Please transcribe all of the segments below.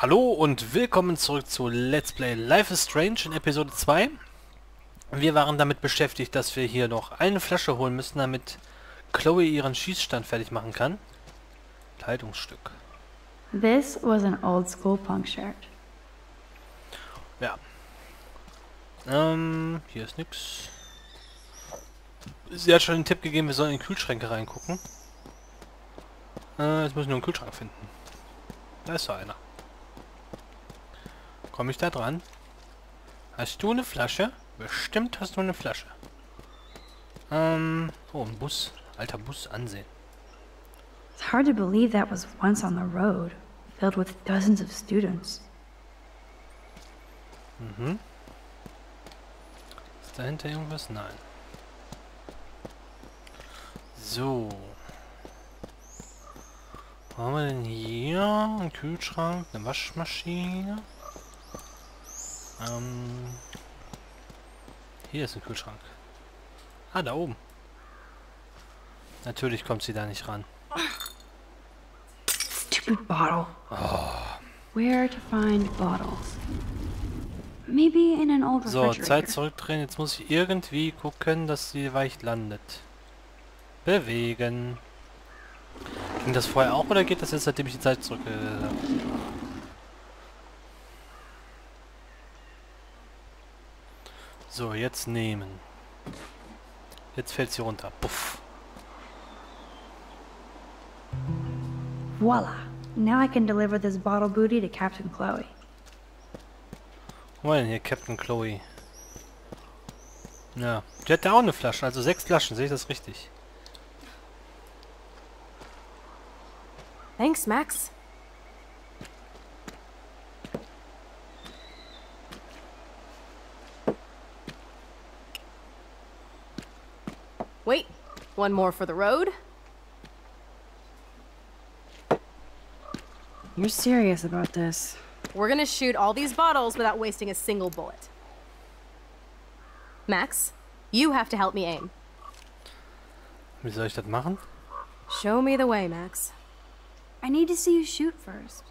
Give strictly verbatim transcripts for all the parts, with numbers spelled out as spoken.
Hallo und willkommen zurück zu Let's Play Life is Strange in Episode zwei. Wir waren damit beschäftigt, dass wir hier noch eine Flasche holen müssen, damit Chloe ihren Schießstand fertig machen kann. Kleidungsstück. This was an old school punk shirt. Ja. Ähm, hier ist nix. Sie hat schon den Tipp gegeben, wir sollen in Kühlschränke reingucken. Äh, jetzt muss ich nur einen Kühlschrank finden. Da ist so einer. Komme ich da dran? Hast du eine Flasche? Bestimmt hast du eine Flasche. Ähm, oh, ein Bus. Alter Bus, ansehen. It's hard to believe that was once on the road, filled with dozens of students. Mhm. Ist dahinter irgendwas? Nein. So. Was haben wir denn hier? Ein Kühlschrank, eine Waschmaschine. Ähm, hier ist ein Kühlschrank. Ah, da oben. Natürlich kommt sie da nicht ran. Stupid bottle. Oh. Where to find bottles? Maybe in an old refrigerator. So, Zeit zurückdrehen. Jetzt muss ich irgendwie gucken, dass sie weich landet. Bewegen. Ging das vorher auch oder geht das jetzt, seitdem ich die Zeit zurück... Äh, So, jetzt nehmen. Jetzt fällt sie runter. Puff. Voila. Now I can deliver this bottle booty to Captain Chloe. Wo war denn hier Captain Chloe? Ja, die hat da auch eine Flasche, also sechs Flaschen, sehe ich das richtig? Thanks, Max. Wait, one more for the road? You're serious about this. We're gonna shoot all these bottles without wasting a single bullet. Max, you have to help me aim. Wie soll ich das machen? Show me the way, Max. I need to see you shoot first.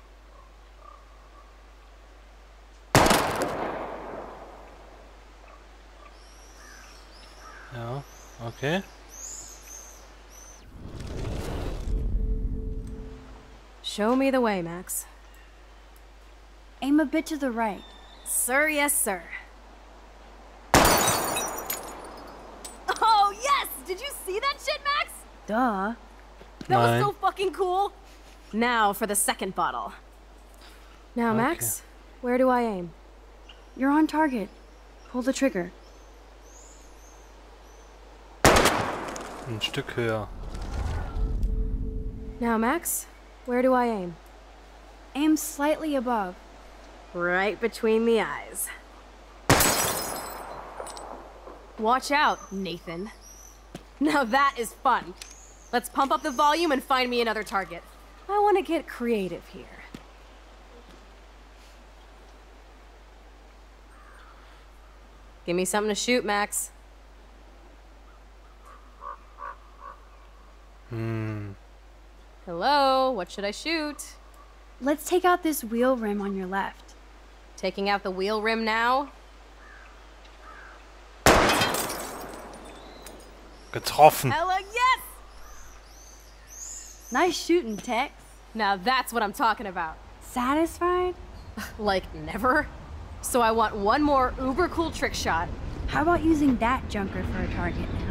Ja. Okay. Show me the way, Max. Aim a bit to the right. Sir, yes, sir. Oh, yes! Did you see that shit, Max? Duh. That no. was so fucking cool. Now for the second bottle. Now, okay. Max, where do I aim? You're on target. Pull the trigger. Ein Stück höher. Now, Max, where do I aim? Aim slightly above. Right between the eyes. Watch out, Nathan. Now that is fun. Let's pump up the volume and find me another target. I want to get creative here. Give me something to shoot, Max. Hmm. Hello, what should I shoot? Let's take out this wheel rim on your left. Taking out the wheel rim now? Getroffen. Ella, yes! Nice shooting, Tex. Now that's what I'm talking about. Satisfied? Like never. So I want one more uber cool trick shot. How about using that junker for a target now?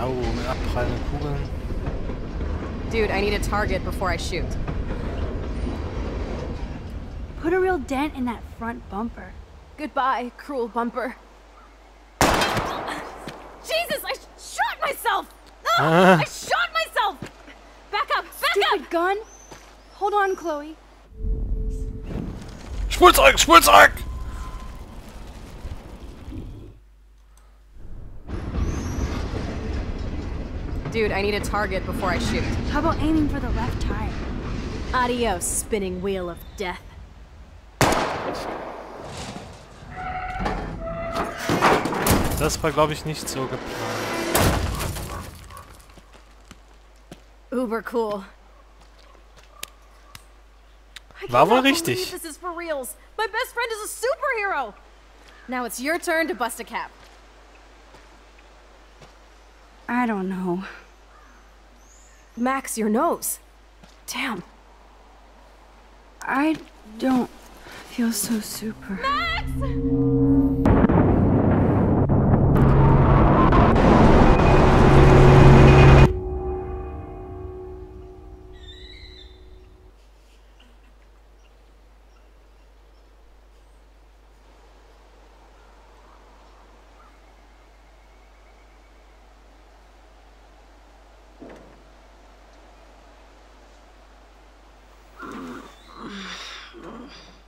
Oh, mit abprallenden Kugeln. Dude, I need a target before I shoot. Put a real dent in that front bumper. Goodbye, cruel bumper. Jesus, I shot myself! Ah, I shot myself! Back up, back Stupid up! Gun. Hold on, Chloe. Spielzeug, Spielzeug! Dude, I need a target before I shoot. How about aiming for the left tire? Adios, spinning wheel of death. Das war, glaube ich, nicht so geplant. Uber cool. I War wohl richtig. This is for reals. My best friend is a superhero. Now it's your turn to bust a cap. I don't know. Max, your nose. Damn. I don't feel so super. Max!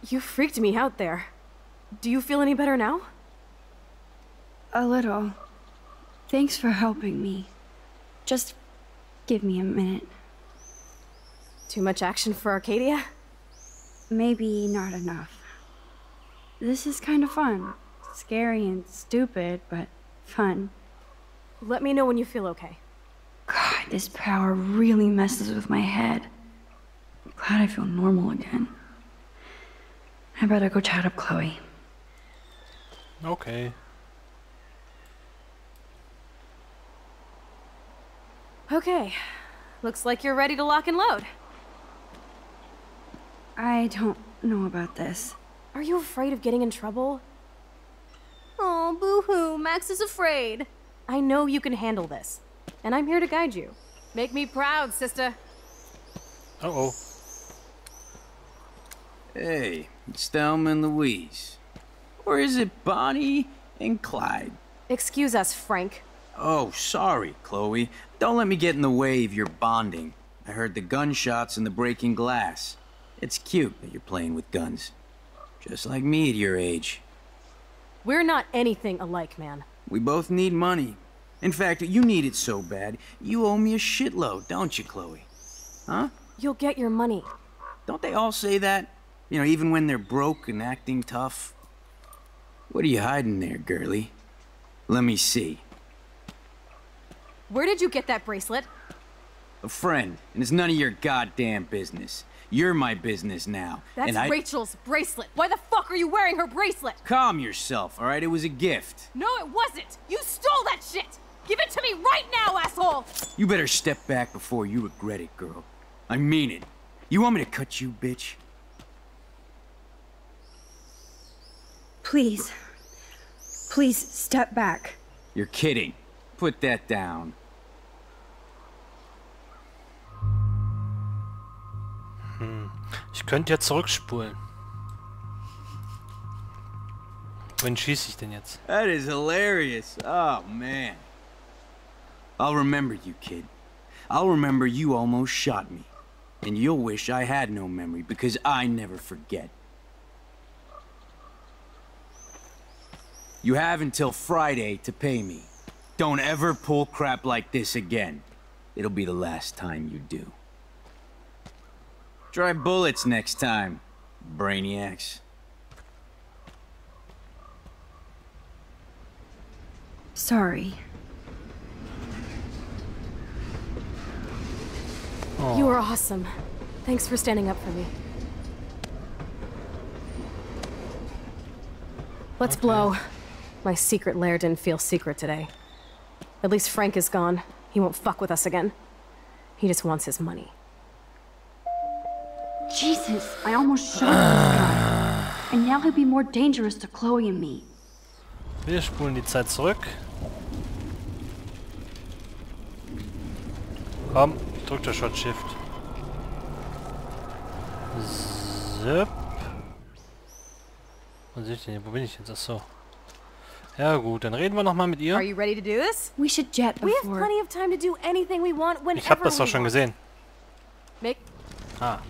You freaked me out there. Do you feel any better now? A little. Thanks for helping me. Just give me a minute. Too much action for Arcadia? Maybe not enough. This is kind of fun. Scary and stupid, but fun. Let me know when you feel okay. God, this power really messes with my head. I'm glad I feel normal again. I better go chat up Chloe. Okay. Okay. Looks like you're ready to lock and load. I don't know about this. Are you afraid of getting in trouble? Oh, boo-hoo. Max is afraid. I know you can handle this. And I'm here to guide you. Make me proud, sister. Uh-oh. Hey, it's Thelma and Louise. Or is it Bonnie and Clyde? Excuse us, Frank. Oh, sorry, Chloe. Don't let me get in the way of your bonding. I heard the gunshots and the breaking glass. It's cute that you're playing with guns. Just like me at your age. We're not anything alike, man. We both need money. In fact, you need it so bad, you owe me a shitload, don't you, Chloe? Huh? You'll get your money. Don't they all say that? You know, even when they're broke and acting tough. What are you hiding there, girlie? Let me see. Where did you get that bracelet? A friend, and it's none of your goddamn business. You're my business now. That's and I... Rachel's bracelet. Why the fuck are you wearing her bracelet? Calm yourself, all right? It was a gift. No, it wasn't. You stole that shit. Give it to me right now, asshole. You better step back before you regret it, girl. I mean it. You want me to cut you, bitch? Please, please step back. You're kidding. Put that down. Hm. Ich könnte ja zurückspulen. Wen schieße ich denn jetzt? That is hilarious. Oh man. I'll remember you, kid. I'll remember you almost shot me. And you'll wish I had no memory because I never forget. You have until Friday to pay me. Don't ever pull crap like this again. It'll be the last time you do. Try bullets next time, brainiacs. Sorry. Oh. You were awesome. Thanks for standing up for me. Let's okay. blow. My secret lair didn't feel secret today. At least Frank is gone. He won't fuck with us again. He just wants his money. Jesus, I almost shot him. And now he'll be more dangerous to Chloe and me. Wir spulen die Zeit zurück. Komm, drück das Shot Shift. Zip. Wo sehe ich denn hier? Wo bin ich jetzt? Ach so. Ja gut, dann reden wir noch mal mit ihr. Are you ready to do this? We should jet before. We have plenty of time to do anything we want whenever. Ich hab das doch schon gesehen. Make ah.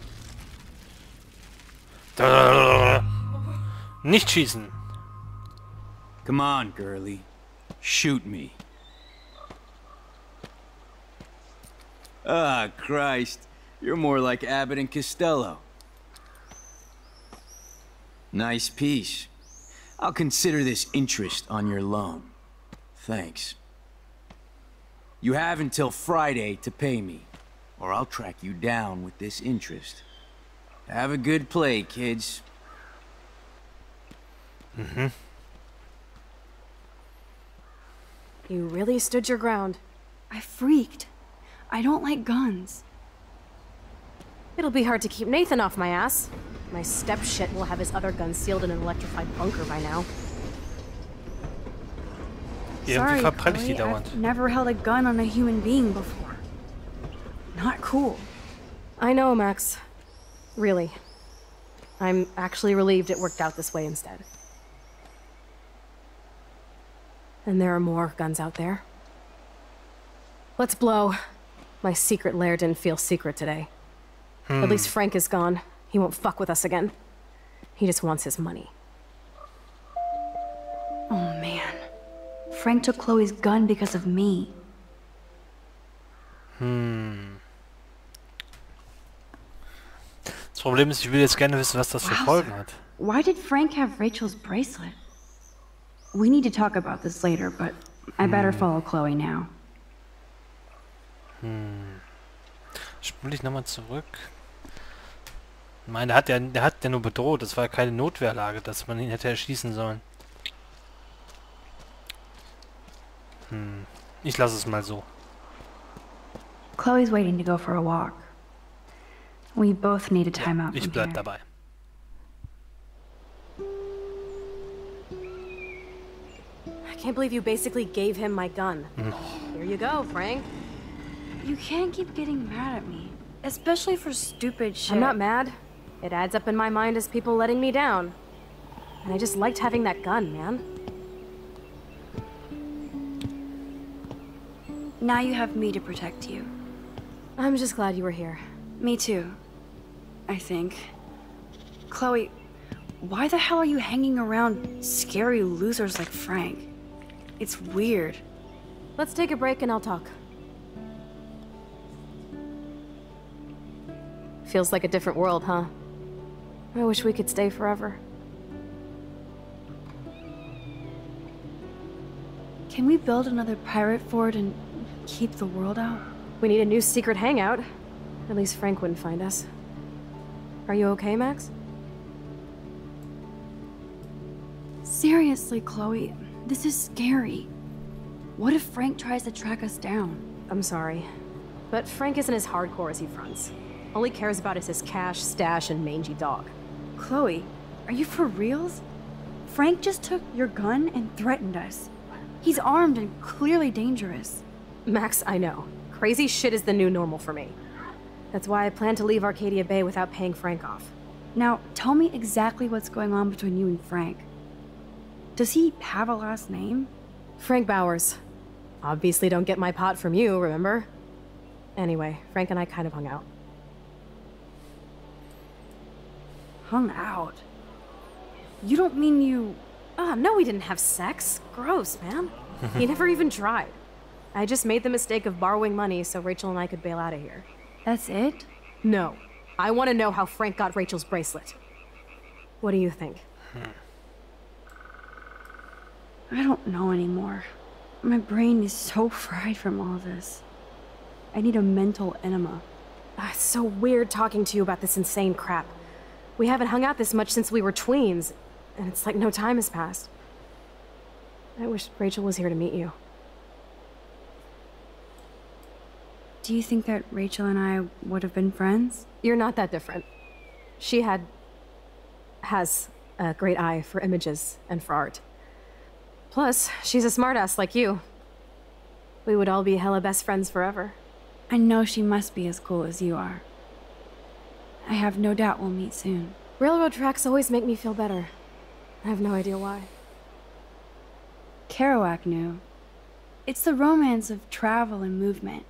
Da. Nicht schießen. Come on, girlie. Shoot me. Ah, Christ. You're more like Abbott and Costello. Nice piece. I'll consider this interest on your loan. Thanks. You have until Friday to pay me, or I'll track you down with this interest. Have a good play, kids. Mm-hmm. You really stood your ground. I freaked. I don't like guns. It'll be hard to keep Nathan off my ass. My step-shit will have his other gun sealed in an electrified bunker by now. Sorry, Chloe, I've never held a gun on a human being before. Not cool. I know, Max. Really. I'm actually relieved it worked out this way instead. And there are more guns out there. Let's blow. My secret lair didn't feel secret today. Hmm. At least Frank is gone. He won't fuck with us again. He just wants his money. Oh man. Frank took Chloe's gun because of me. Hm. Das Problem ist, ich will jetzt gerne wissen, was das für Folgen hat. Why did Frank have Rachel's bracelet? We need to talk about this later, but I better follow Chloe now. Hm. Spule ich nochmal zurück. Ich meine, der hat, ja, der hat ja nur bedroht. Das war keine Notwehrlage, dass man ihn hätte erschießen sollen. Hm. Ich lasse es mal so. Chloe's waiting to go for a walk. We both need a time out. Ich bleib dabei. I can't believe you basically gave him my gun. Hm. Here you go, Frank. You can't keep getting mad at me. Especially for stupid shit. I'm not mad. It adds up in my mind as people letting me down. And I just liked having that gun, man. Now you have me to protect you. I'm just glad you were here. Me too. I think. Chloe, why the hell are you hanging around scary losers like Frank? It's weird. Let's take a break and I'll talk. Feels like a different world, huh? I wish we could stay forever. Can we build another pirate fort and keep the world out? We need a new secret hangout. At least Frank wouldn't find us. Are you okay, Max? Seriously, Chloe, this is scary. What if Frank tries to track us down? I'm sorry, but Frank isn't as hardcore as he fronts. All he cares about is his cash, stash, and mangy dog. Chloe, are you for reals? Frank just took your gun and threatened us. He's armed and clearly dangerous. Max, I know. Crazy shit is the new normal for me. That's why I plan to leave Arcadia Bay without paying Frank off. Now, tell me exactly what's going on between you and Frank. Does he have a last name? Frank Bowers. Obviously don't get my pot from you, remember? Anyway, Frank and I kind of hung out. Hung out? You don't mean you... Ah, oh, no, we didn't have sex. Gross, man. He never even tried. I just made the mistake of borrowing money so Rachel and I could bail out of here. That's it? No. I want to know how Frank got Rachel's bracelet. What do you think? I don't know anymore. My brain is so fried from all this. I need a mental enema. Ah, it's so weird talking to you about this insane crap. We haven't hung out this much since we were tweens, and it's like no time has passed. I wish Rachel was here to meet you. Do you think that Rachel and I would have been friends? You're not that different. She had... has a great eye for images and for art. Plus, she's a smartass like you. We would all be hella best friends forever. I know she must be as cool as you are. I have no doubt we'll meet soon. Railroad tracks always make me feel better. I have no idea why. Kerouac knew. It's the romance of travel and movement.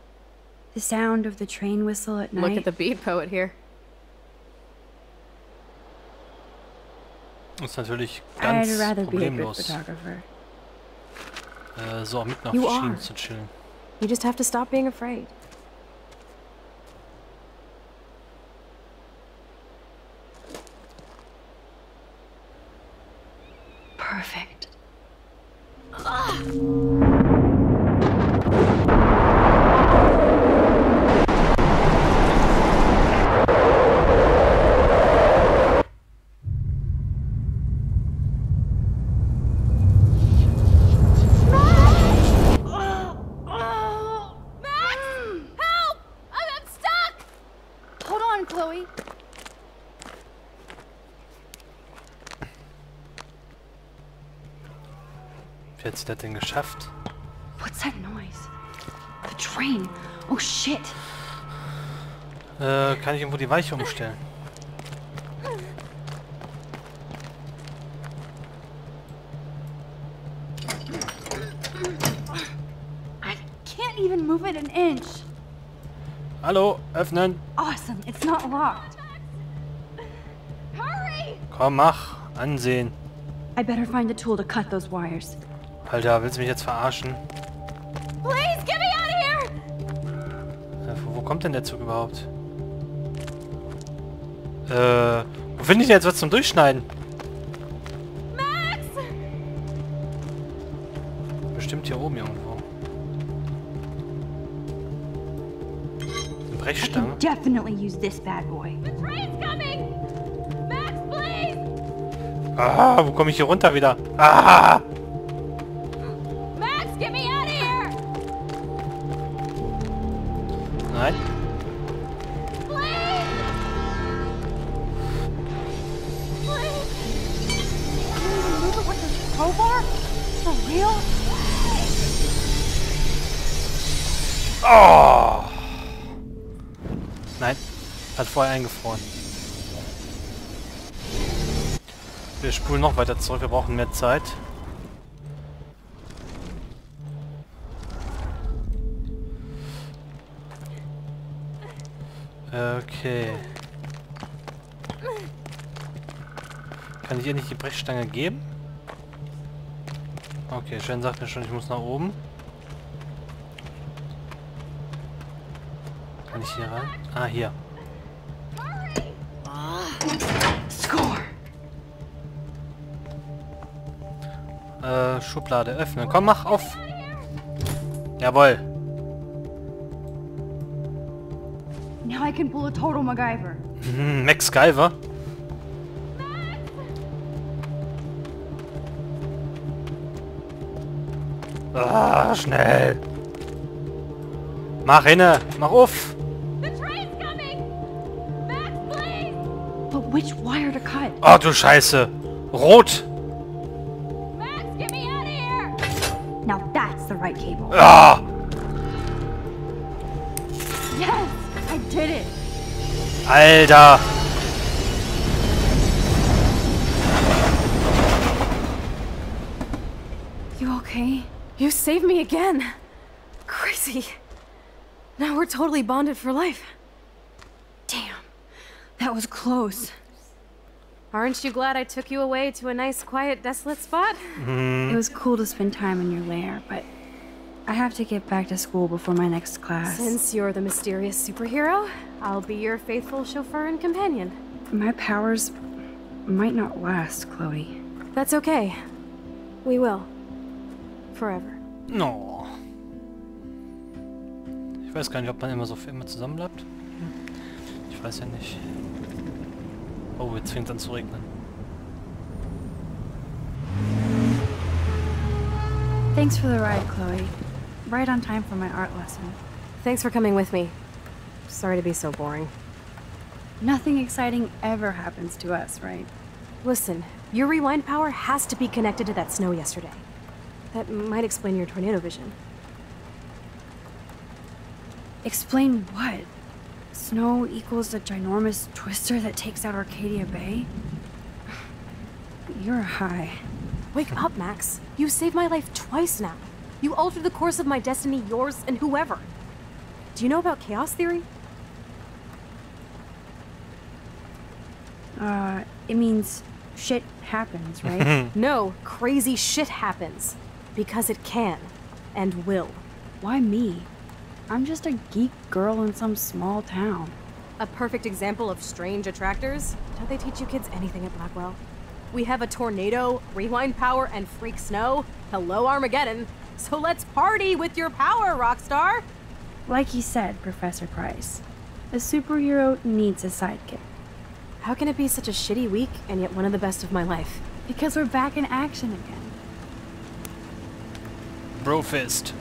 The sound of the train whistle at night. Look at the Beat Poet here. Ist natürlich ganz I'd rather problemlos. Be a photographer. Äh, so, mitten auf you Schienen are. Zu chillen. You just have to stop being afraid. Perfect. Ah! jetzt das Ding geschafft. What's that noise? The train. Oh shit. Äh, kann ich irgendwo die Weiche umstellen? I can't even move it an inch. Hallo, öffnen. Awesome, it's not locked. Hurry! Komm, mach, ansehen. I better find a tool to cut those wires. Alter, willst du mich jetzt verarschen? Please, get me out of here! Wo, wo kommt denn der Zug überhaupt? Äh, wo finde ich denn jetzt was zum Durchschneiden? Max! Bestimmt hier oben irgendwo. Eine Brechstange. I can definitely use this bad boy. The train's coming! Max, please! Ah, wo komme ich hier runter wieder? Ah! Nein. Please. Please. Move it with this crowbar? For real? Oh. Nein, hat vorher eingefroren. Wir spulen noch weiter zurück, wir brauchen mehr Zeit. Okay. Kann ich ihr nicht die Brechstange geben? Okay, Shen sagt mir schon, ich muss nach oben. Kann ich hier rein? Ah, hier. Score. Äh, Schublade öffnen. Komm, mach auf. Jawohl. Now I can pull a total MacGyver. Mm, MacGyver. Ah, schnell. Mach hinne, mach auf. The train's coming. Max, please. But which wire to cut? Oh, du Scheiße. Rot. Max, get me out of here. Now that's the right cable. Ah. Yes. I did it. Alter! You okay? You saved me again. Crazy. Now we're totally bonded for life. Damn. That was close. Aren't you glad I took you away to a nice, quiet, desolate spot? Mm. It was cool to spend time in your lair, but... I have to get back to school before my next class. Since you're the mysterious superhero, I'll be your faithful chauffeur and companion. My powers might not last, Chloe. That's okay. We will. Forever. No. Ich weiß gar nicht, ob man immer so für immer zusammen bleibt. Ich weiß ja nicht. Oh, jetzt fängt es an zu regnen. Thanks for the ride, Chloe. Right on time for my art lesson. Thanks for coming with me. Sorry to be so boring. Nothing exciting ever happens to us, right? Listen, your rewind power has to be connected to that snow yesterday. That might explain your tornado vision. Explain what? Snow equals a ginormous twister that takes out Arcadia Bay? You're high. Wake up, Max. You saved my life twice now. You altered the course of my destiny, yours, and whoever. Do you know about chaos theory? Uh, it means shit happens, right? No, crazy shit happens. Because it can. And will. Why me? I'm just a geek girl in some small town. A perfect example of strange attractors? Don't they teach you kids anything at Blackwell? We have a tornado, rewind power, and freak snow. Hello, Armageddon. So let's party with your power, Rockstar! Like you said, Professor Price, a superhero needs a sidekick. How can it be such a shitty week and yet one of the best of my life? Because we're back in action again. Bro fist.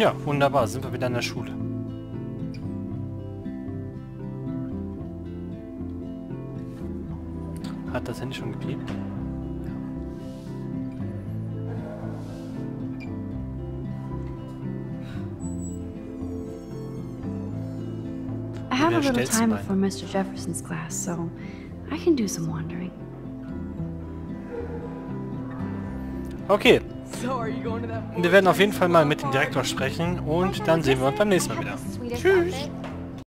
Ja, wunderbar. Sind wir wieder in der Schule. Hat das Handy schon gepiept? I have a little time before Mister Jefferson's class, so I can do some wandering. Okay. Wir werden auf jeden Fall mal mit dem Direktor sprechen und dann sehen wir uns beim nächsten Mal wieder. Tschüss.